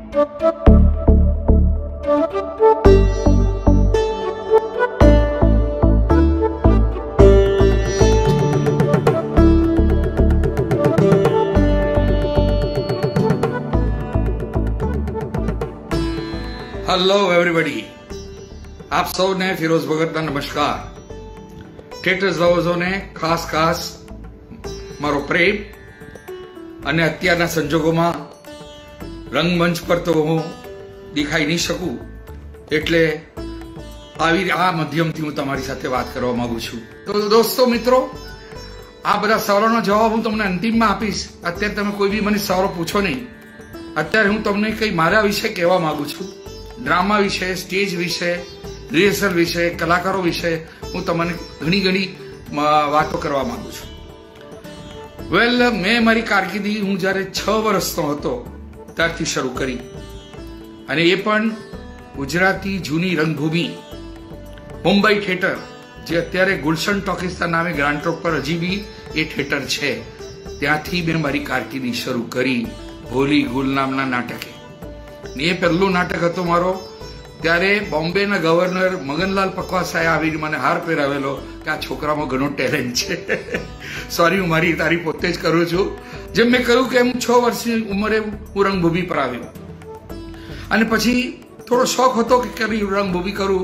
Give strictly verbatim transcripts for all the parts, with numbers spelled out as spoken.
Hello everybody, आप सबने फिरोज भगत का नमस्कार। थिएटर जवजो ने खास खास मारो प्रेम अने अत्यारना संजोगोमां रंगमंच पर तो हूँ दिखाई नहीं सकूँ एटले आवी आ माध्यमथी हूँ तमारी साथे बात करवा मांगु छूं। तो दोस्तों मित्रों, आ बधा सवालोनो जवाब हूँ तमने अंतिममां आपीश। अत्यारे तमे कोई भी मने सवालो पूछो नहीं। अत्यारे हूँ तमने कई मारा विषे कहेवा मांगु छूं। ड्रामा विषय, स्टेज विषय, रिहर्सल विषय, कलाकारों विषय हूँ तमने घणी घणी वातो करवा मांगु छूं। वेल well, मैं मारी कारकिर्दी हूँ जारे छ वर्षनो हतो ત્યારથી શરૂ કરી અને એ પણ ગુજરાતી જૂની રંગભૂમિ મુંબઈ થિયેટર, જે અત્યારે ગુલશન ટોકીઝના નામે ગ્રાન્ડ રોડ પર હજી બી એ થિયેટર છે, ત્યાંથી મેં મારી કારકિર્દી શરૂ કરી ભોલી ગુલ નામના નાટકે। એ પહેલું નાટક હતો મારો, ત્યારે બોમ્બેના ગવર્નર મગનલાલ પકવાસાએ આવીને મને હાર પહેરાવેલો કે આ છોકરામાં ઘણો ટેલેન્ટ છે। સોરી, હું મારી તારી પોતે જ કરું છું। जब मैं कहूं कि हम छह वर्ष की उम्र हूँ रंगभूमि पर आव्यो, पछी थोड़ा शौक होतो कि कभी रंगभूमि करूँ।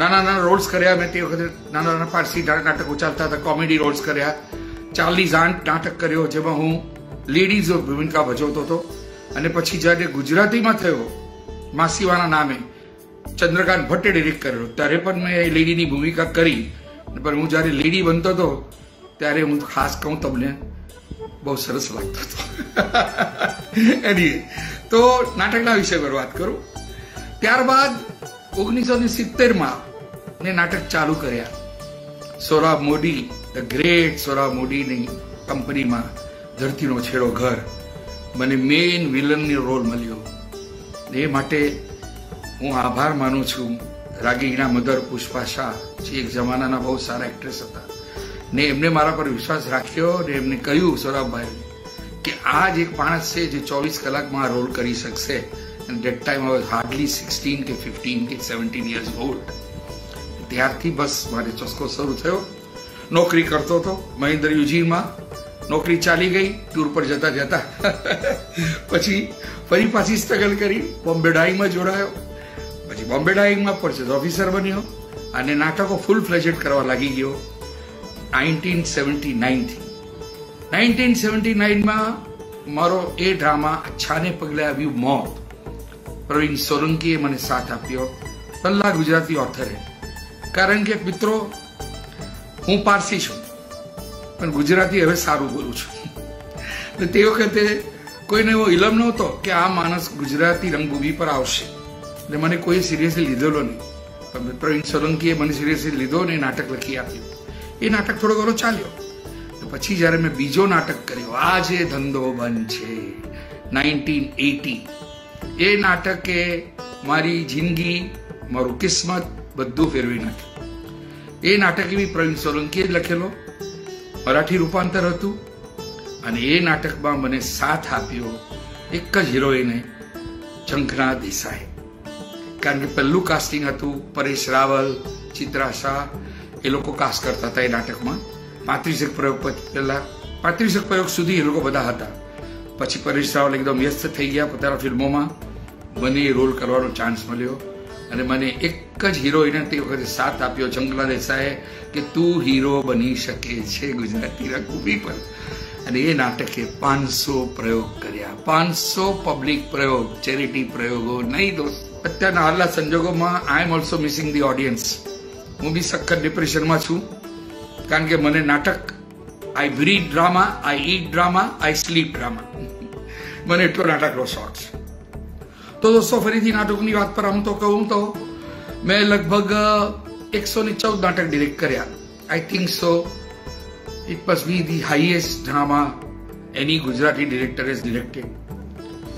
नाना नाना रोल्स कर्या, मैं ते वखते नाना नाना फारसी नाटको चालता था, कॉमेडी रोल्स कर्या। चार्ली ઝાન્ટ नाटक कर्यो जेमां हूँ लेडीज भूमिका भजवतो हतो। अने पछी ज्यारे गुजराती में थयो मासीवाना नामे चंद्रकांत भट्टे डिरेक्ट कर्यो, त्यारे पण मैं लेडीनी भूमिका करी। पण हूँ ज्यारे लेडी बनतो हतो त्यारे हूँ खास कहूँ तमने बहुत सरस लगता था। तो नाटकना विषय पर बात करूं, त्यारबाद ओगनीसो सित्तेर में नाटक चालू कर्या सोराब मोदी, द ग्रेट सोराब मोदी ने कंपनी में धरती नो छेड़ो घर मने मेन विलन नी रोल मळ्यो। ए माटे हूँ आभार मानु छू रागीना मदर पुष्पा शाह, जे एक जमाना बहुत सारा एक्ट्रेस था ने एमने मारा पर विश्वास राख्यो ने एमने कह्यु सोराब भाई कि आज एक माणस छे जे चौबीस कलाक में रोल करी शकशे। And that time I was hardly sixteen के फिफ्टीन के सेवन्टीन इयर्स ओल्ड। त्यारथी बस मारे चस्को शुरू थयो। नौकरी करतो तो महेंद्र यूजी में नौकरी चाली गई, टूर पर जता जता पछी फरी पाछी स्ट्रगल करी बॉम्बे डाइंग में जोड़ायो। पछी बॉम्बे डाइंग में परचेज ऑफिसर बन्यो अने नाटको फूल फ्लेजेड करवा लागी गयो। नाइंटीन सेवन्टी नाइन थी नाइंटीन सेवन्टी नाइन में मारो ए ड्रामा अच्छा ने पगले आव्यु मौत, प्रवीण सोलंकीए मने साथ आप्यो, पहला गुजराती ऑथर है। कारण के मित्रों, हूँ पारसी छू पण गुजराती हवे सारू बोलू छू। ते वखते कोईने एवो इलम नहोतो कि आ मानस गुजराती रंगभूमि पर आवशे ने मने कोई सीरियसली लीधेलो नहीं, पण प्रवीण सोलंकीए मने सीरियसली लीधो ने नाटक लखी आप्युं। ये नाटक थोड़ो घणो चाल्यो। तो पछी जारे मैं बीजो नाटक कर्यो आजे धंधो बंद छे नाइंटीन एटी। ए नाटके मारी जिंदगी, मारू किस्मत बधुं फेरवी नाख्युं। ए नाटक बी प्रवीण सोलंकीए लखेलो, मराठी रूपांतर हतुं अने ए नाटकमां मने साथ आप्यो एक ज हीरोइने चंकना देसाई। कारण के पहेलुं कास्टिंग हतुं, परेश रावल, चित्रा शाह ए लोग कास्ट करता था। ये नाटक में पैंतीस एक प्रयोग पहला पैंतीस एक प्रयोग सुधी ये लोग बधा था। पछी परेश रावल एकदम व्यस्त थी गया पोताना फिल्मों में, मने रोल करवानो चांस मळ्यो अने मने एक ज हीरोइने ते वखते साथ आप्यो चंकना देसाई कि तू हीरो बनी शके छे गुजराती रंगभूमि पर। अने ए नाटके पांच सौ प्रयोग कर्या, पांच सौ पब्लिक प्रयोग, चेरिटी प्रयोगों नहीं दोस्त। अत्यारना हालना संजोगोमां I am also missing the audience. हूँ बी सखत डिप्रेशन में छू, कारण के मैंने नाटक I breathe drama, I eat drama, I sleep drama, मैंने एटलो नाटक रो शौक छे। तो दोस्तों, फरीथी नाटकनी वात पर हम तो कहूँ तो मैं लगभग एक सौ चौदह नाटक डिरेक्ट कर्या। I think so it must be the highest drama any Gujarati director is directed.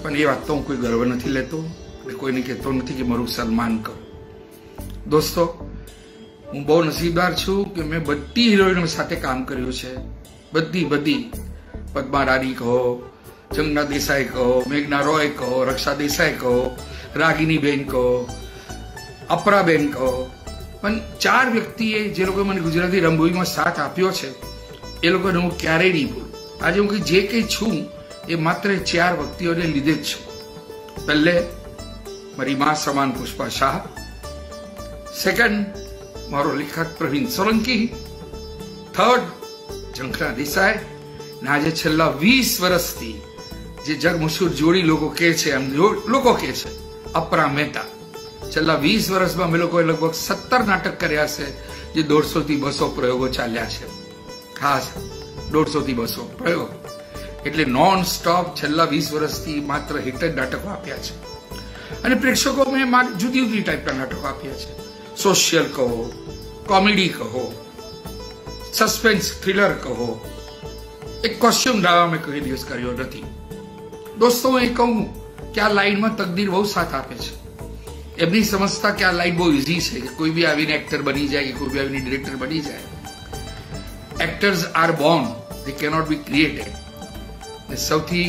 पण ए वात तो हूँ कोई गर्व नहीं लेतो, कोई ने कहते नहीं कि मारू सन्मान करो। दोस्तों, हूँ बहुत नसीबदार छू कि मैं बधी हीरोइनो साथे काम कर्यो छे। बधी बधी पद्मा रानी कहो, चंगना देसाई को, मेघना रॉय को, रक्षा देसाई को, रागिनी बेन को, अपरा बेन को, मन चार व्यक्तिए जे लोकोए मने गुजराती रंगभूमि में साथ आप्यो छे ए लोकोने हूँ क्यारेय नहीं भूलूं। आज हूँ जे कई छूं ए मात्र चार व्यक्तिओने लीधे ज छूं। पहले मारी मां समान पुष्पा शाह, सेकंड मारो लेखक प्रवीण सोलंकी, थर्ड चंकरा देसाई, आज छेल्ला वीस वर्षथी जे जगमशहूर जोड़ी लोग कहे छे, आम लोग कहे छे अपरा मेहता। छेल्ला वीस वर्ष में लगभग सत्तर नाटक कर्या छे जे दौड़सो थी बसो प्रयोगों चाल्या छे। खास दौड़सो थी बसो प्रयोग एटले नॉन स्टॉप छेल्ला वीस वर्षथी मात्र हिट नाटको आप्या छे अने प्रेक्षकों में जुदी जुदी टाइपना नाटको आप्या छे। सोशियल कहो, कॉमेडी कहो, सस्पेन्स थ्रिलर कहो, एक कॉस्ट्यूम ड्रामा में कोई दिवस करियो नहीं। दोस्तों मैं कहूं कि आ लाइन में तकदीर बहुत साथ आपे छे। एमनी समझता कि आ लाइन बहुत इजी है कि कोई भी आवीने एक्टर बनी जाए कि कोई भी आवीने डायरेक्टर बनी जाए। Actors are born, they cannot be created. सौथी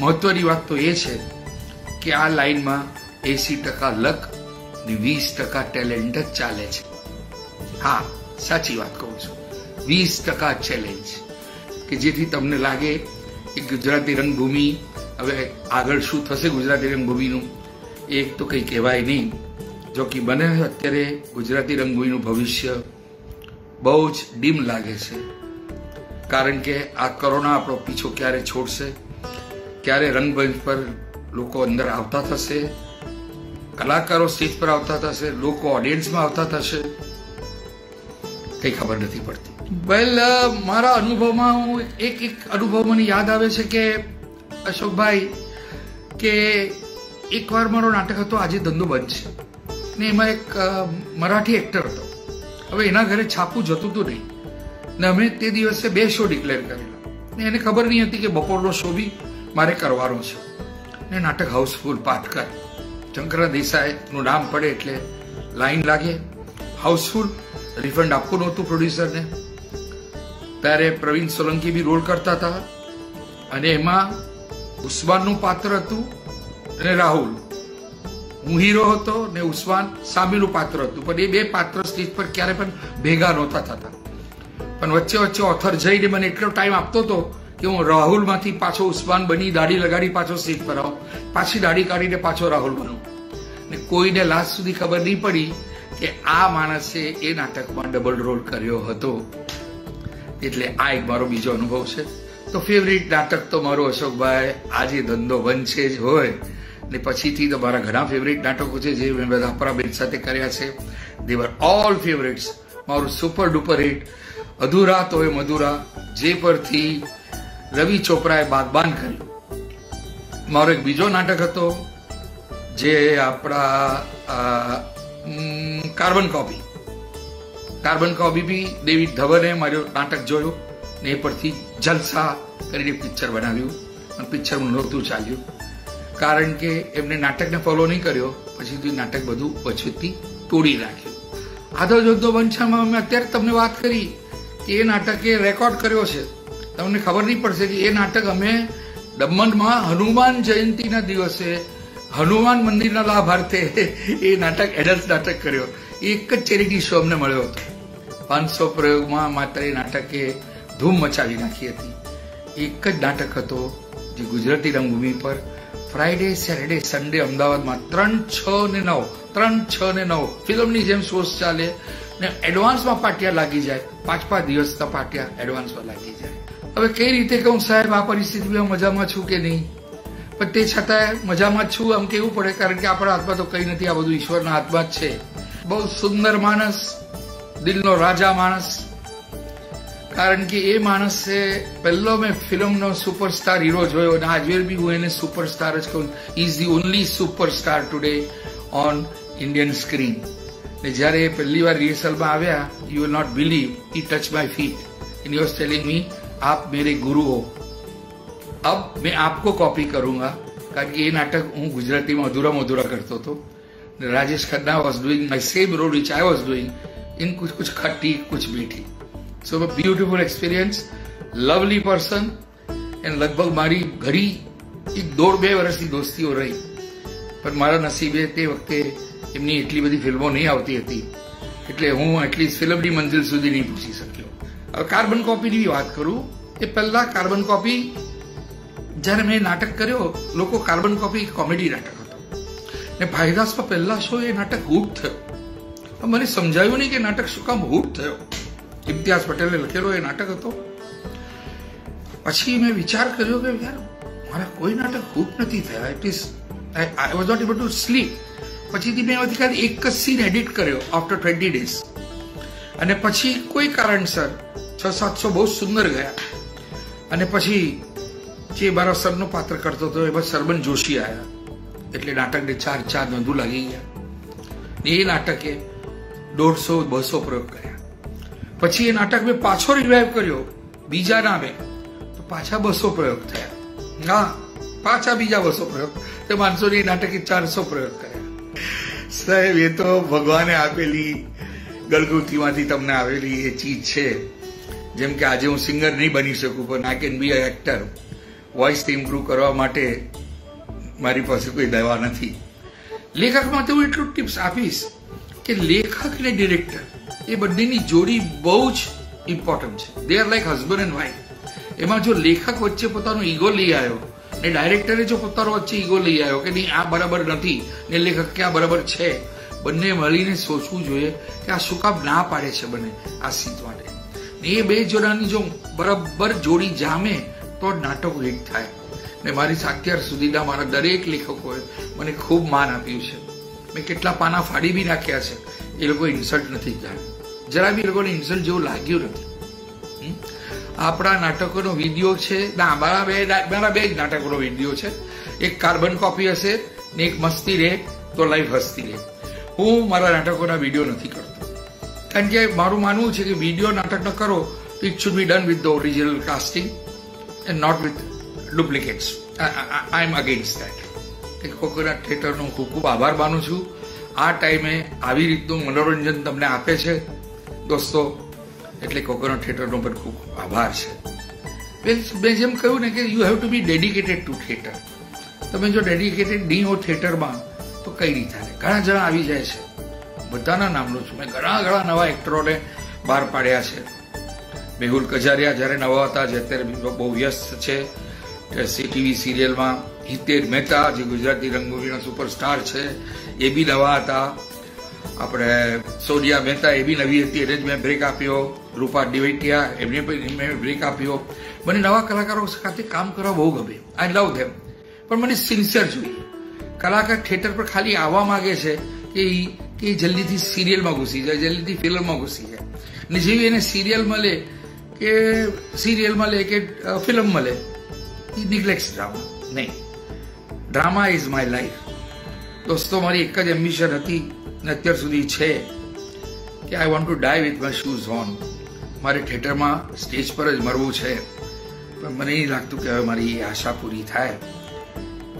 महत्वनी बात तो ये है कि आ लाइन में एसी टका लक वीस टका टेलेन्ट चाले छे। हाँ साची बात कहूं छूं, वीस टका चेलेंज कि जेथी तमने लागे कि गुजराती रंगभूमि हवे आगळ शुं थशे गुजराती रंगभूमिनुं एक तो कई कहेवाय नहीं। जो कि बने अत्यारे गुजराती रंगभूमिनुं भविष्य बहु ज डीम लागे छे कारण के आ कोरोना आपणो पीछो क्यारे छोड़शे, क्यारे रंगमंच पर लोको अंदर आवता थशे, कलाकारों स्टेज पर आवता थशे, लोको ऑडियंस में आवता थशे, कई खबर नहीं पड़ती। वेल well, मारा अनुभव में एक एक अनुभव मैंने याद आवे छे के अशोक भाई के एक बार मारो नाटक हतो आजे धंधो बंद छे ने एमां एक मराठी एक्टर हतो हवे एना घरे छापू जतुं तो नहीं ने अमे ते दिवसे बे शो डिक्लेर करेला ने एने खबर नहीं हती कि बपोरनो शो भी मारे करवानो छे ने नाटक हाउसफुल पाटकर चंकरा देसाईनुं नाम पड़े एटले लाइन लागे हाउसफुल। रिफंड आपको नहोतुं प्रोड्यूसर ने। त्यारे प्रवीण सोलंकी भी रोल करता था अने एमां उस्माननुं पात्र हतुं अने राहुल हूँ हीरो हतो ने उस्मान सामीनुं पात्र हतुं पण ए बे पात्र स्टेज पर क्यारे पण भेगा नहोता थता पण वच्चे वच्चे ऑथर जईने मने एटलो टाइम आपतो हतो के हूँ राहुलमांथी पाछो उस्मान बनी दाढ़ी लगाड़ी पाछो स्टेज पर आऊं पाछी दाढ़ी काढीने पाछो राहुल बनूं ने कोईने लास्ट सुधी खबर नहीं पड़ी के आ माणसे ए नाटकमां डबल रोल कर्यो हतो। એટલે આ એક મારો બીજો અનુભવ છે। તો ફેવરિટ નાટક તો મારો અશોકભાઈ આજે ધંધો બનશે જ હોય ને પછીથી તો મારા ઘણા ફેવરિટ નાટકો છે જે મેં બધા પરાબેન સાથે કર્યા છે। They were all favourites. મારું સુપર ડુપર હિટ અધૂરા તો એ મધુરા જે પરથી રવિ ચોપરાએ બાગબાન કર્યું મારો એક બીજો નાટક હતો જે આપણા કાર્બન કોપી कार्बन का अभी भी डेविड धवन है मारो नाटक जोयो ने पर थी जलसा करीने पिक्चर बनाव्यू और पिक्चर नोतु चाल्यू कारण के एमने नाटक ने फॉलो नहीं कर्यो पछी तो नाटक बधु पछीथी तोड़ी राख्यू। आधो जोधो वंछामां मैं अत्यारे तमने बात करी कि ए नाटके रेकॉर्ड कर्यो छे तमने खबर नहीं पड़शे कि ए नाटक अमे दमण मां हनुमान जयंतीना दिवसे हनुमान मंदिरना लाभार्थे ए नाटक एडल्ट नाटक कर्यो। एक ज चेरिटी शो अमने मळ्यो हतो पांच सौ प्रयोगमां मात्र ए नाटके धूम मचावी नाखी हती। एक ज नाटक हतो जे गुजराती रंगभूमि पर फ्राइडे सैटरडे सन्डे अमदावादमां ત્રણ છ ને નવ ત્રણ છ ને નવ ફિલ્મની જેમ શોઝ ચાલે ને એડવાન્સમાં પાટિયા લાગી જાય, પાંચ પાંચ દિવસના પાટિયા એડવાન્સમાં લાગી જાય। હવે કઈ રીતે કહું સાહેબ આ પરિસ્થિતિમાં મજામાં છું કે નહીં પણ તે છતાંય મજામાં છું આમ કેવું પડે કારણ કે આપણા હાથમાં તો કંઈ નથી, આ બધું ઈશ્વરના હાથમાં જ છે। बहुत सुंदर मानस, दिल नो राजा मानस कारण कि ए मानस से पहले मैं फिल्म नो सुपरस्टार हीरो जोयो ने आज भी हूँ एने सुपरस्टार ज कहूं। Is the only superstar today on Indian screen ने जयरे पहली बार रिहर्सल में आया you will not believe he touch my feet and you are telling me आप मेरे गुरु हो। अब मैं आपको कॉपी करूंगा कारण कि ये नाटक हूँ गुजराती में अधूरा मधूरा करतो तो Rajesh Khanna was doing my same role which I was doing in Kuch Kuch Khatti कुछ Meethi. So beautiful experience, lovely person and लगभग मारी घड़ी એક દોઢ બે વર્ષની દોસ્તીઓ રહી, પણ મારા નસીબે તે વખતે એમની એટલી બધી ફિલ્મો નહીં આવતી હતી એટલે હું એટલી ફિલ્મની મંજિલ સુધી નહીં પહોંચી શક્યો. હવે કાર્બન કોપીની વાત કરું, એ પહેલા કાર્બન કોપી જ્યારે મેં નાટક કર્યો, લોકો કાર્બન કોપી કોમેડી નાટક હતો ને ભાઈદાસમાં પહેલા શો એ નાટક હુટ થયો. મને સમજાયું નહીં કે નાટક શું કામ હુટ થયો. ઇમ્તિયાઝ પટેલે લખેલો એ નાટક હતો. પછી મેં વિચાર કર્યો કે યાર મારા કોઈ નાટક હુટ નથી થયા, it is I was not able to sleep. પછીથી મેં એમાંથી એક જ સીન એડિટ કર્યો આફ્ટર ટ્વેન્ટી ડેઝ અને પછી કોઈ કારણસર છ સાતસો બહુ સુંદર ગયા. અને પછી જે મારા સરનો પાત્ર કરતો હતો એમાં સરબન જોશી આવ્યા એટલે નાટકને ચાર ચાર નોંધું લાગી ગયા ને એ નાટકે દોઢસો બસો પ્રયોગ કર્યા. પછી એ નાટક મેં પાછો રિવાઈવ કર્યો બીજા નામે તો પાછા બસો પ્રયોગ થયા, ના પાછા બીજા બસો પ્રયોગ તો માણસોની નાટકે ચારસો પ્રયોગ કર્યા. સાહેબ એ તો ભગવાને આપેલી ગળગુથીમાંથી તમને આવેલી એ ચીજ છે. જેમ કે આજે હું સિંગર નહીં બની શકું પણ I can be a actor. વોઇસથી ઇમ્પ્રૂવ કરવા માટે મારી પાસે કોઈ દવા નથી. લેખક માટે હું એટલું ટિપ્સ આપીશ કે લેખક ને ડિરેક્ટર એ બંનેની જોડી બહુ જ ઇમ્પોર્ટન્ટ છે. They are like husband and wife. એમાં જો લેખક વચ્ચે પોતાનો ઈગો લઈ આવ્યો ને ડાયરેક્ટરે જો પોતાનો વચ્ચે ઈગો લઈ આવ્યો કે નહીં આ બરાબર નથી ને લેખક કે આ બરાબર છે, બંને મળીને સોચવું જોઈએ કે આ શું કામ ના પાડે છે બંને આ સીટ માટે. એ બે જોડાની જો બરાબર જોડી જામે તો નાટક હિટ થાય ને મારી અત્યાર સુધીના મારા દરેક લેખકોએ મને ખૂબ માન આપ્યું છે. મેં કેટલા પાના ફાડી બી નાખ્યા છે, એ લોકો ઇન્સલ્ટ નથી જાણ્યું, જરા બી લોકોને ઇન્સલ્ટ જેવું લાગ્યું નથી. આપણા નાટકોનો વિડીયો છે ના મારા બે મારા બે જ નાટકોનો વિડીયો છે. એક કાર્બન કોપી હશે ને એક મસ્તી રહે તો લાઈફ હસતી રહે. હું મારા નાટકોના વિડીયો નથી કરતો કારણ કે મારું માનવું છે કે વિડીયો નાટક ન કરો તો it should be done with the original casting and not with duplicates. I, I, I am against that. Coconut Theatre નો ખૂબ ખૂબ આભાર માનું છું. આ ટાઈમે આવી રીતનું મનોરંજન તમને આપે છે દોસ્તો, એટલે કોકોનટ થિયેટરનો પણ ખૂબ ખૂબ આભાર છે. મેં જેમ કહ્યું ને કે you have to be dedicated to theatre. તમે જો ડેડિકેટેડ નહીં હો થિયેટરમાં તો કઈ રીતે થાય. ઘણા જણા આવી જાય છે, બધાના નામ લઉં છું, મેં ઘણા ઘણા નવા એક્ટરોને બહાર પાડ્યા છે. મેહુલ કજારિયા જ્યારે નવા હતા જે અત્યારે બહુ વ્યસ્ત છે ટીવી સિરિયલમાં. હિતેર મહેતા જે ગુજરાતી રંગોળીના સુપરસ્ટાર છે એ બી નવા હતા. આપણે સોનિયા મહેતા એ બી નવી હતી એને જ મેં બ્રેક આપ્યો. રૂપા ડિવેટિયા એમને પણ મેં બ્રેક આપ્યો. મને નવા કલાકારો સાથે કામ કરવા બહુ ગમે, આઈ લવ ધેમ, પણ મને સિન્સિયર જોઈએ. કલાકાર થિયેટર પર ખાલી આવવા માગે છે કે એ જલ્દીથી સિરિયલમાં ઘૂસી જાય, જલ્દીથી ફિલ્મમાં ઘૂસી જાય ને જેવી એને સિરિયલ મળે કે સિરિયલમાં લે કે ફિલ્મમાં લે એ નિગ્લેક્ટ ડ્રામા નહીં. ડ્રામા ઇઝ માય લાઈફ દોસ્તો. મારી એક જ એમ્બિશન હતી ને અત્યાર સુધી છે કે I want to die with my shoes on. મારે થિયેટરમાં સ્ટેજ પર જ મરવું છે, પણ મને એ લાગતું કે હવે મારી એ આશા પૂરી થાય.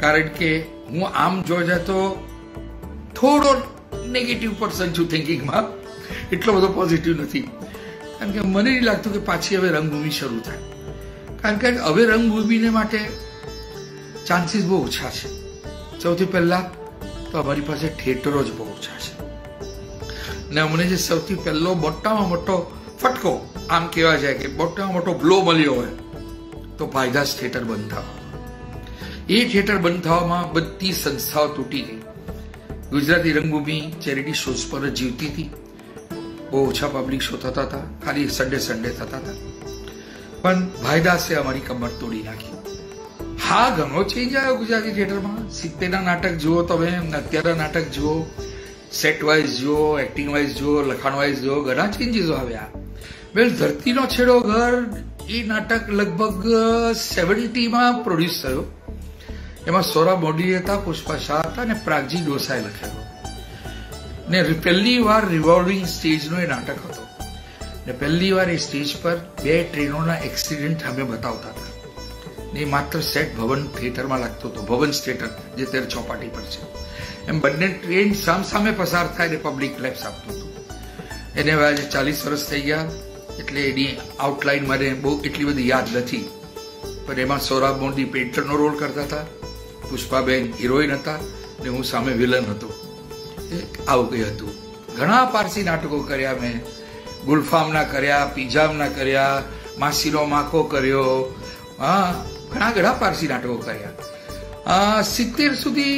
કારણ કે હું આમ જોવા જાય તો થોડો નેગેટિવ પર્સન છું થિંકિંગમાં, એટલો બધો પોઝિટિવ નથી. કારણ કે મને નહીં લાગતું કે પાછી હવે રંગભૂમિ શરૂ થાય. કારણ કે હવે રંગભૂમિને માટે ચાન્સીસ બહુ ઓછા છે. સૌથી પહેલાં તો અમારી પાસે થિયેટરો જ બહુ ઓછા છે ને અમને જે સૌથી પહેલો મોટામાં મોટો ફટકો આમ કહેવા જાય કે મોટામાં મોટો બ્લો મળ્યો હોય તો ભાઈદાસ થિયેટર બંધ થવા. એ થિયેટર બંધ થવામાં બધી સંસ્થાઓ તૂટી ગઈ. ગુજરાતી રંગભૂમિ ચેરિટી શોઝ પર જ જીવતી હતી, બહુ ઓછા પબ્લિક શો થતા હતા, ખાલી સન્ડે સન્ડે થતા હતા, પણ ભાઈદાસે અમારી કમર તોડી નાખી. હા ઘણો ચેન્જ આવ્યો ગુજરાતી થિયેટરમાં. સિત્તેરના નાટક જુઓ તમે, અત્યારના નાટક જુઓ, સેટ વાઇઝ જુઓ, એક્ટિંગ વાઇઝ જુઓ, લખાણ વાઇઝ જુઓ, ઘણા ચેન્જીસ આવ્યા. વેલ ધરતીનો છેડો ઘર એ નાટક લગભગ સેવન્ટીમાં પ્રોડ્યુસ થયો. એમાં સોરબ મોડી હતા, પુષ્પા શાહ હતા અને પ્રાગજી ડોસાએ લખેલો ને પહેલી વાર રિવોલ્વિંગ સ્ટેજનું એ નાટક હતો ને પહેલી વાર એ સ્ટેજ પર બે ટ્રેનોના એક્સિડન્ટ અમે બતાવતા હતા ને માત્ર સેટ ભવન થિયેટરમાં લાગતો હતો. ભવન થિયેટર જે તેર ચોપાટી પર છે એમ બંને ટ્રેન સામસામે પસાર થાય ને પબ્લિક લેબ્સ આપતું હતું. એને આજે ચાલીસ વર્ષ થઈ ગયા એટલે એની આઉટલાઇન મને બહુ એટલી બધી યાદ નથી, પણ એમાં સોરબ મોદી પેન્ટરનો રોલ કરતા હતા. પુષ્પાબેન હિરોઈન હતા ને હું સામે વિલન હતો, આવું કંઈ હતું. ઘણા પારસી નાટકો કર્યા મેં, ગુલફામના કર્યા, પીજામના કર્યા, માસીનો માખો કર્યો, હા ઘણા ઘણા પારસી નાટકો કર્યા. સિત્તેર સુધી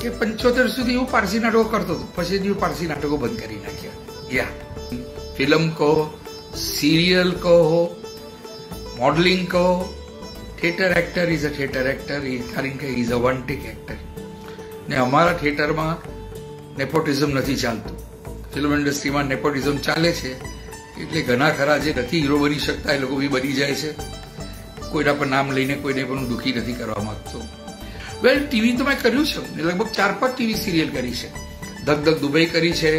કે પંચોતેર સુધી હું પારસી નાટકો કરતો હતો, પછી હું પારસી નાટકો બંધ કરી નાખ્યા. યા ફિલ્મ કહો, सीरियल कहो, मॉडलिंग कहो, theatre actor is a theatre actor, कारण के is a one take actor ने अमरा थिएटर में नेपोटिज्म नहीं चालतु. फिल्म इंडस्ट्री में नेपोटिज्म चाले छे એટલે ઘણા ખરા જે નથી હીરો બની શકતા એ લોકો भी બની જાય છે. કોઈના પર નામ લઈને કોઈને પણ દુખી નથી કરવા માંગતો. વેલ ટીવી તો મેં કર્યું છે, લગભગ ચાર પાંચ ટીવી સિરિયલ કરી છે. ધક ધક દુબઈ કરી છે,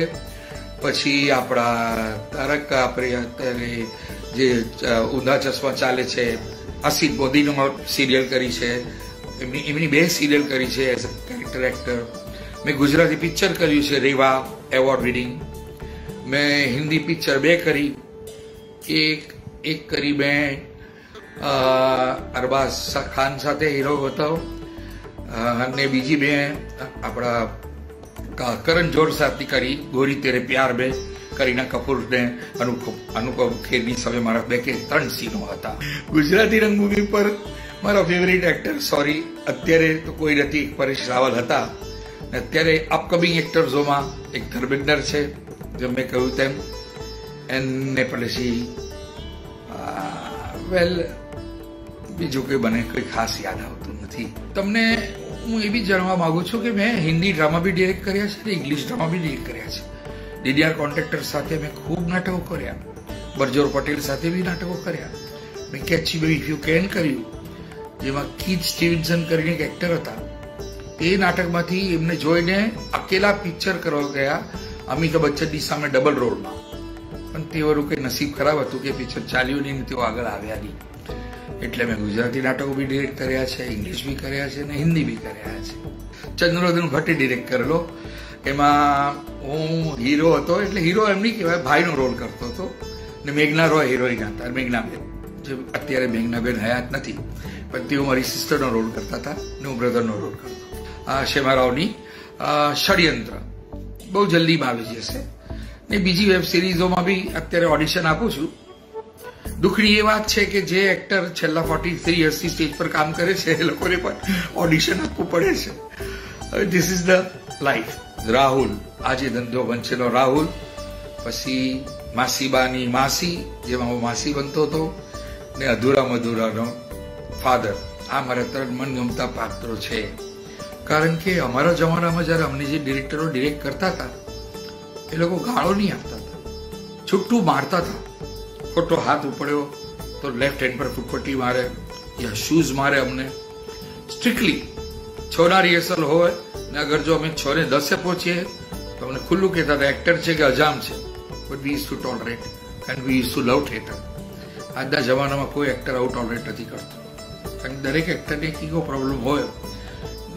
પછી આપણા તારક આપણે અત્યારે જે ઊંધા ચશ્મા ચાલે છે અસિત મોદીનો સિરિયલ કરી છે, એમની એમની બે સિરિયલ કરી છે એઝ અ કેરેક્ટર એક્ટર. મેં ગુજરાતી પિક્ચર કર્યું છે રેવા એવોર્ડ વિનિંગ, મેં હિન્દી પિક્ચર બે કરી, એક એક કરી મેં અરબાઝ ખાન સાથે હીરો હતો અને બીજી બે આપણા करण जोर साथी करी गोरी तेरे प्यार में करीना कपूर ने अनुभव अनुभव खेरनी समय मारा बेके त्रण सीनो हता. गुजराती रंगभूमि पर मारा फेवरेट एक्टर सॉरी अत्यारे तो कोई नहीं परेश रावल हता. अत्यारे अपकमिंग एक्टर्सों में एक धर्मेंद्र छे जो मैं कहूं तेम एने पड़ेशी वेल बीजू के बने कोई खास याद आवतुं नथी. तमने હું એ બી જાણવા માગું છું કે મેં હિન્દી ડ્રામા બી ડિરેક્ટ કર્યા છે ને ઇંગ્લિશ ડ્રામા બી ડિરેક્ટ કર્યા છે. ડીડીઆર કોન્ટ્રાક્ટર સાથે મેં ખૂબ નાટકો કર્યા, બરજોર પટેલ સાથે બી નાટકો કર્યા, મેં catchy baby if you can કર્યું જેમાં કીથ સ્ટીવન્સન કરીને એક એક્ટર હતા. એ નાટકમાંથી એમને જોઈને અકેલા પિક્ચર કરવા ગયા અમિતાભ બચ્ચનની સામે ડબલ રોલમાં, પણ તેઓનું કંઈ નસીબ ખરાબ હતું કે પિક્ચર ચાલ્યું નહીં, તેઓ આગળ આવ્યા નહીં. એટલે મેં ગુજરાતી નાટકો બી ડિરેક્ટ કર્યા છે, ઇંગ્લિશ બી કર્યા છે અને હિન્દી બી કર્યા છે. ચંદ્રોદન ભટ્ટે ડિરેક્ટ કરેલો, એમાં હું હીરો હતો, એટલે હીરો એમ નહીં કહેવાય, ભાઈનો રોલ કરતો હતો ને મેઘના રોય હિરોઈન હતા. મેઘનાબેન જે અત્યારે મેઘનાબેન હયાત નથી, પણ તેઓ મારી સિસ્ટરનો રોલ કરતા હતા ને હું બ્રધરનો રોલ કરતો. આ શેમારાવની ષડયંત્ર બહુ જલ્દીમાં આવી જશે ને બીજી વેબ સિરીઝોમાં બી અત્યારે ઓડિશન આપું છું. દુઃખની એ વાત છે કે જે એક્ટર છેલ્લા ફોર્ટી થ્રી યર્સથી સ્ટેજ પર કામ કરે છે એ લોકોને પણ ઓડિશન આપવું પડે છે. હવે this is the life. Rahul આજે ધંધો બનશેનો રાહુલ, પછી માસીબાની માસી જેમાં હું માસી બનતો હતો ને અધૂરા મધુરાનો ફાધર, આ મારા ત્રણ મનગમતા પાત્રો છે. કારણ કે અમારા જમાનામાં જ્યારે અમને જે ડિરેક્ટરો ડિરેક્ટ કરતા હતા એ લોકો ગાળો નહીં આપતા હતા, છૂટું મારતા હતા. ખોટો હાથ ઉપડ્યો તો લેફ્ટ હેન્ડ પર ફૂટપટ્ટી મારે યા શૂઝ મારે. અમને સ્ટ્રિક્ટલી છોના રિહર્સલ હોય ને અગર જો અમે છ ને દસે પહોંચીએ તો અમને ખુલ્લું કહેતા હતા એક્ટર છે કે અજામ છે, but we use to tolerate and we use to love theatre. આજના જમાનામાં કોઈ એક્ટર આવું ટોલરેટ નથી કરતો, કારણ કે દરેક એક્ટરને એક ઈગો પ્રોબ્લેમ હોય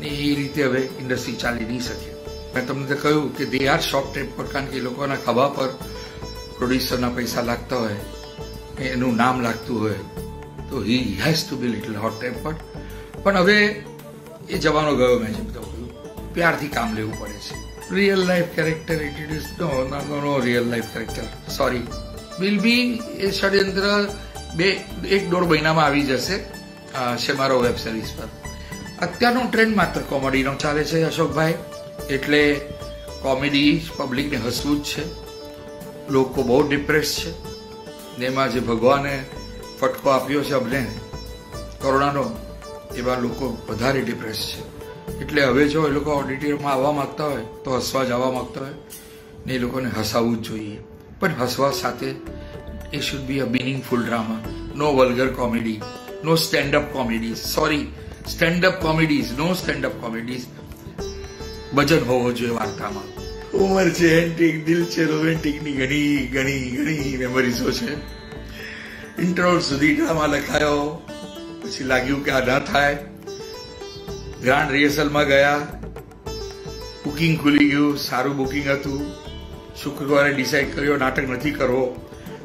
ને એ રીતે હવે ઇન્ડસ્ટ્રી ચાલી નહીં શકે. મેં તમને તો કહ્યું કે દે આર શોર્ટ ટેમ્પર પર, કારણ કે એ લોકોના ખભા પર પ્રોડ્યુસરના પૈસા લાગતા હોય, એનું નામ લાગતું હોય તો he has to be little hot tempered. પણ હવે એ જમાનો ગયો, મેં જેમ તો કહ્યું પ્યારથી કામ લેવું પડે છે. Real life character introduce no no no real life character sorry will be a ષડયંત્ર બે એક દોઢ મહિનામાં આવી જશે શેમારો વેબ સિરીઝ પર. અત્યારનો ટ્રેન્ડ માત્ર કોમેડીનો ચાલે છે અશોકભાઈ, એટલે કોમેડી પબ્લિકને હસવું જ છે. લોકો બહુ ડિપ્રેસ છે ને એમાં જે ભગવાને ફટકો આપ્યો છે અમને કોરોનાનો, એવા લોકો વધારે ડિપ્રેસ છે. એટલે હવે જો એ લોકો ઓડિટોરિયમમાં આવવા માગતા હોય તો હસવા જ આવવા માગતા હોય ને એ લોકોને હસાવવું જ જોઈએ, પણ હસવા સાથે એ should be a meaningful drama. No vulgar comedy, no standup comedy, sorry standup comedies, no standup comedies. વજન હોવો જોઈએ વાર્તામાં. ઉમર છે, એન્ટિક દિલ છે, રોમેન્ટિકની ઘણી ઘણી ઘણી મેમરીઝો છે. ઇન્ટરવલ સુધી ડ્રામા લખાયો, પછી લાગ્યું કે આ ના થાય, ગ્રાન્ડ રિહર્સલમાં ગયા, બુકિંગ ખુલી ગયું, સારું બુકિંગ હતું, શુક્રવારે ડિસાઇડ કર્યો નાટક નથી કરવો.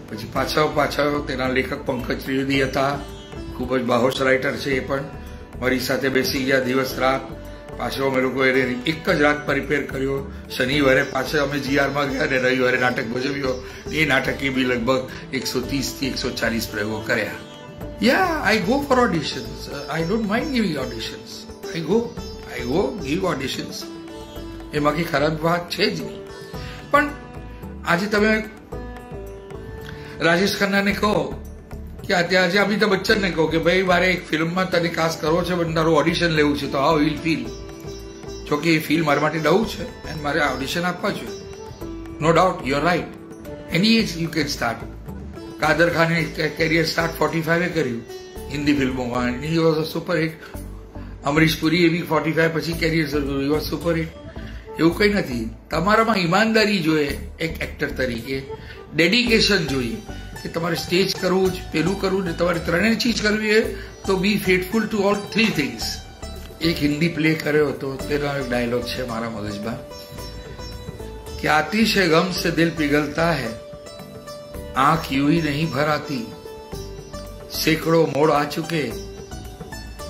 પછી પાછા પાછા તેના લેખક પંકજ ત્રિવેદી હતા, ખૂબ જ બાહોશ રાઇટર છે, એ પણ મારી સાથે બેસી ગયા દિવસ રાત. पाछो अमे लोग एक ज रात में रिपेर करो। शनिवार पास अमे जी आर में गया, रविवार नाटक भजव्यो। ये नाटके बी लगभग एक सौ तीस थी एक सौ चालीस प्रयोग कर्या। या I go for auditions, I don't mind giving auditions. I go I go give auditions. एमां की खराब बात है ज नहीं। पण आज तमे राजेश खन्ना ने कहो कि आज अमिताभ बच्चन ने कहो कि भाई मारे एक फिल्म में तने कास्ट करो छे, पण तारू ऑडिशन लेवू छे, तो हाउ विल फील? जो कि फील मारा माटे डव छे एंड मारे ऑडिशन आपवा जोईए। No doubt you are right. Any age you can start. Kader खाने कैरियर स्टार्ट पैंतालीस ए कर्यु हिंदी फिल्मों में। He was a super hit. Amrish Puri भी पैंतालीस पछी कैरियर शुरू कर्यु, ही वॉज सुपर हिट। एवं कई नहीं, तमारामां ईमानदारी जोईए, एक एक्टर तरीके डेडिकेशन जोईए कि तुम्हारे स्टेज करो पेलू करो ने तुम्हारे त्रणेय चीज करवी है, तो be faithful to all three things. एक हिंदी प्ले करे हो तो तेरा एक डायलॉग है मारा मगजबा कि आतिशे गम से दिल पिघलता है, आंख यूं ही नहीं भर आती, सैकड़ों मोड़ आ चुके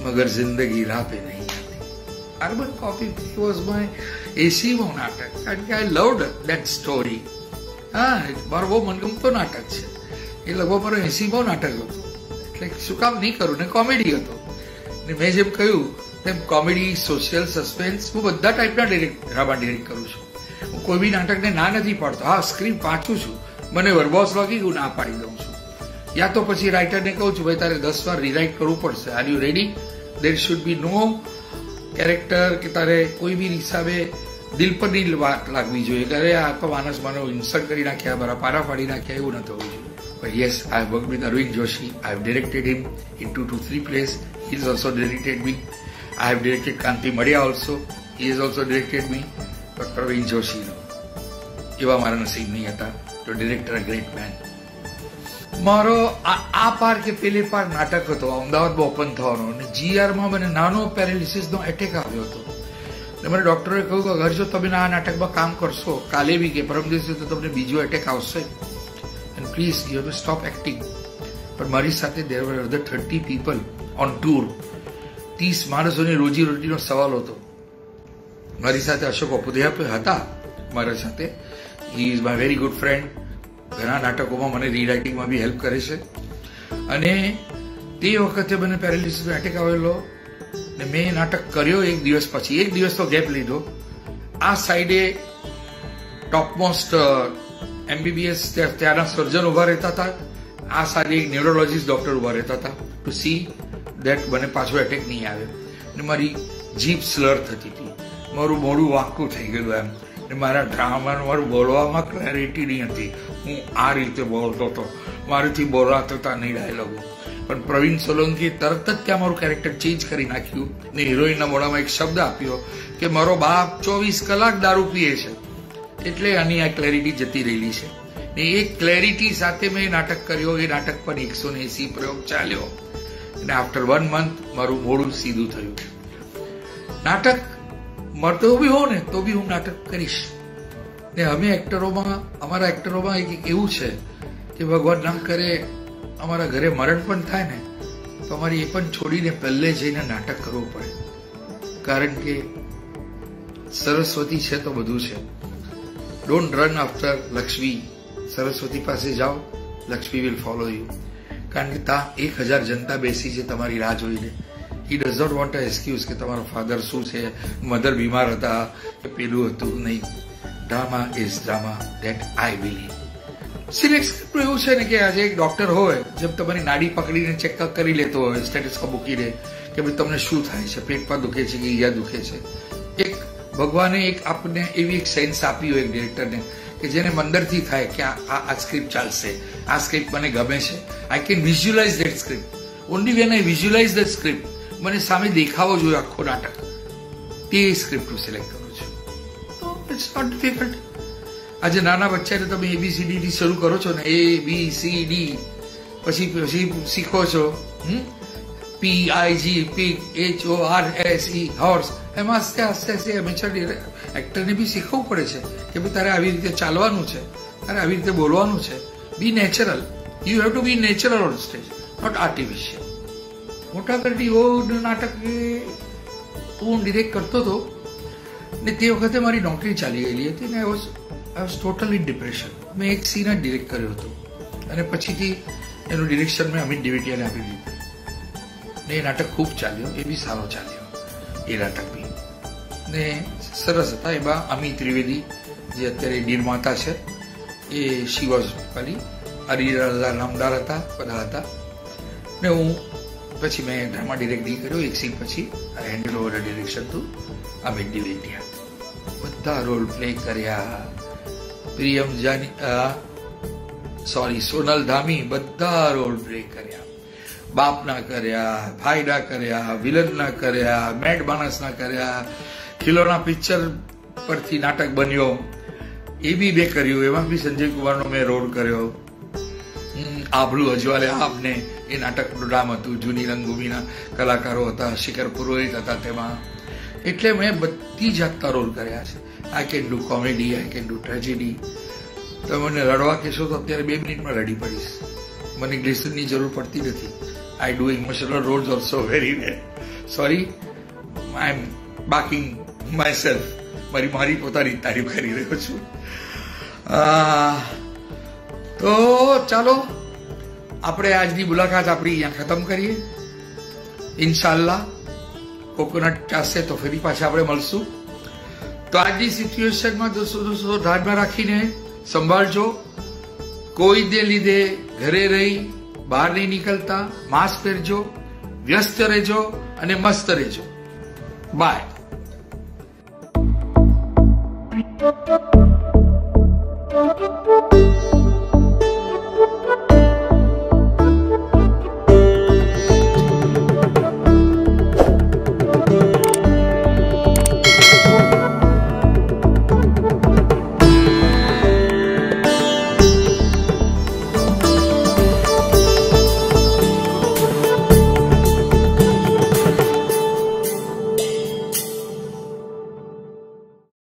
मगर जिंदगी राह पे नहीं आती। अर्बन कॉफी वाज माय एसी वो नाटक and I loved that story. हाँ मारो वो मनगमतो नाटक है। એ લગભગ મારો એસીમો નાટક હતો, એટલે શું કામ નહીં કરું ને? કોમેડી હતો ને મેં જેમ કહ્યું તેમ કોમેડી, સોશિયલ, સસ્પેન્સ, હું બધા ટાઈપના ડિરેક્ટ ડ્રામા ડિરેક્ટ કરું છું। હું કોઈ બી નાટકને ના નથી પાડતો। હા સ્ક્રિપ્ટ વાંચું છું, મને વર્બોસ લાગી હું ના પાડી દઉં છું, યા તો પછી રાઇટરને કહું છું ભાઈ તારે દસ વાર રીરાઇટ કરવું પડશે। Are you ready? There should be no character કે તારે કોઈ બી હિસાબે દિલ પર દિલ વાત લાગવી જોઈએ કે અરે આ તો માણસ માનો ઇન્સલ્ટ કરી નાખ્યા, બરા પારા પાડી નાખ્યા, એવું ન થવું જોઈએ। But yes, I have worked with Arvind Joshi. I have directed him in two to three plays. He has also directed me. I have directed Kanti Madia also. He has also directed me. But Praveen Joshi no. Eva mara naseeb nahi hata to direct a great man. Maro aa par ke pele par natak hato Ahmedabad ma open thano ne G R ma mane nano paralysis no attack aavyo hato ne mane doctor e kahyu ke agar jo તમે આ નાટકમાં કામ કરશો કાલે ભી કે પરમ દિવસે તો તમને બીજો attack આવશે। Please, you have to stop acting. But મારી સાથે there were other thirty people on tour. तीस માણસોની રોજી રોટીનો સવાલ હતો। મારી સાથે અશોક અપુધિયા પણ હતા મારા સાથે। He is my very good friend. ઘણા નાટકોમાં મને રીરાઇટિંગમાં બી હેલ્પ કરે છે। અને તે વખતે મને પેરાલિસિસનો એટેક આવેલો ને મેં નાટક કર્યો એક દિવસ પછી। એક દિવસ તો ગેપ લીધો। આ સાઈડે ટોપમોસ્ટ एमबीबीएस त्यारा सर्जन उभा रहता था, आ सारी एक न्यूरोलॉजिस्ट डॉक्टर उभा रहता था टू सी देट मैंने पाछो एटेक नहीं आवे ने मारी जीभ स्लर थती थी, मारू मोडू वाकू थई गयुं एम ने मारा ड्रामा मारू बोलवामां क्लेरिटी नहीं हती। हूँ आ रीते बोलतो तो माराथी बोलाता नहीं डायलॉग। पण प्रवीण सोलंकी तरत ज त्यां मारू कैरेक्टर चेन्ज करी नाख्युं ने हिरोइनना मोढामां एक शब्द आप्यो के मारो बाप चोवीस कलाक दारू पीए छे। એટલે આની આ ક્લેરિટી જતી રહેલી છે ને એ ક્લેરિટી સાથે મેં નાટક કર્યો। એ નાટક પર એકસો એસી પ્રયોગ ચાલ્યો અને આફ્ટર વન મંથ મારું મોડું સીધું થયું। નાટક મરતો બી હો ને તો બી હું નાટક કરીશ ને અમે એક્ટરોમાં અમારા એક્ટરોમાં એક એવું છે કે ભગવાન ના કરે અમારા ઘરે મરણ પણ થાય ને તો અમારી એ પણ છોડીને પહેલે જઈને નાટક કરવું પડે, કારણ કે સરસ્વતી છે તો બધું છે। Don't run after Lakshmi. Saraswati पास जाओ, Lakshmi will follow you. कारण कि ता एक हजार जनता बेसी है तमारी राह जोईने। He does not want an excuse कि तमारो फादर शू है, मदर बीमार था कि पेलू हतुं नहीं। Drama is drama that I believe. Select script में એવું છે ને કે આજે એક ડોક્ટર હોય જેમ તમારી નાડી પકડીને ચેકઅપ કરી લેતો હોય સ્ટેટસ્કોપ મૂકીને કે ભાઈ તમને શું થાય છે, પેટ પર દુખે છે કે ઈજા દુખે છે। એક ભગવાને એક આપને એવી એક સેન્સ આપી હોય એક ડિરેક્ટરને કે જેને મંદરથી થાય કે આ આ સ્ક્રિપ્ટ ચાલશે, આ સ્ક્રિપ્ટ મને ગમે છે। I can visualise that script only when I visualise that script મને સામે દેખાવો જોઈએ આખો નાટક, તે સ્ક્રિપ્ટ હું સિલેક્ટ કરું છું। તો ઇટ્સ નોટ ડિફિકલ્ટ। આજે નાના બચ્ચાને તમે એબીસીડીથી શરૂ કરો છો ને એ બી સી ડી પછી પછી શીખો છો। હમ P I G P H O R S E horse. એમાં આસ્તે આસ્તે આસ્તે હંમેશા એક્ટરને બી શીખવવું પડે છે કે ભાઈ તારે આવી રીતે ચાલવાનું છે, તારે આવી રીતે બોલવાનું છે। Be natural, you have to be natural on stage, not artificial. મોટા કરતી ઓ નાટક તો હું ડિરેક્ટ કરતો હતો ને તે વખતે મારી નોકરી ચાલી ગયેલી હતી ને I was I was totally depression. મેં એક સીન જ ડિરેક્ટ કર્યો હતો અને પછીથી એનું ડિરેક્શન મેં અમિત ત્રિવેદીને આપી દીધું ને એ નાટક ખૂબ ચાલ્યો, એ બી સારો ચાલ્યો એ નાટક બી ને સરસ હતા. એમાં અમિત ત્રિવેદી જે અત્યારે નિર્માતા છે એ શિવાઝી હરિરાજા નામદાર હતા બધા હતા ને હું પછી મેં ડ્રામા ડિરેક્ટિંગ કર્યો. એક સીન પછી I handle over direction to Amit Trivedi. બધા રોલ પ્લે કર્યા, પ્રિયમ જાની સોરી સોનલ ધામી બધા રોલ પ્લે કર્યા, બાપના કર્યા, ફાયદા કર્યા, વિલનના કર્યા, મેડ માણસના કર્યા, ખિલોના પિક્ચર પરથી નાટક બન્યો એ બી બે કર્યું, એમાં બી સંજય કુમારનો મેં રોલ કર્યો. આભલું અજવાલે આપને એ નાટકનું નામ હતું, જૂની રંગભૂમિના કલાકારો હતા, શિખર પુરોહિત હતા તેમાં. એટલે મેં બધી જાતના રોલ કર્યા છે. I can do comedy, I can do tragedy. તમે મને રડવા કહેશો તો અત્યારે બે મિનિટમાં રડી પડીશ, મને ગ્લિસરની જરૂર પડતી નથી. I do emotional roles also very well. Sorry I am backing myself, મારી મારી પોતાની તારીફ કરી રહ્યો છું. તો ચાલો આપણે આજની મુલાકાત આપણી અહીંયા ખતમ કરીએ. ઇન્શાલ્લાહ કોકોનટ ચાસે તો ફરી પાછા આપણે મળશું. તો આજની સિચ્યુએશનમાં દોસ્તો દોસ્તો ધ્યાનમાં રાખીને સંભાળજો. કોઈ દે લીધે ઘરે રહી બહાર નહીં નીકળતા, માસ્ક પહેરજો, વ્યસ્ત રહેજો અને મસ્ત રહેજો. બાય. Boop, boop.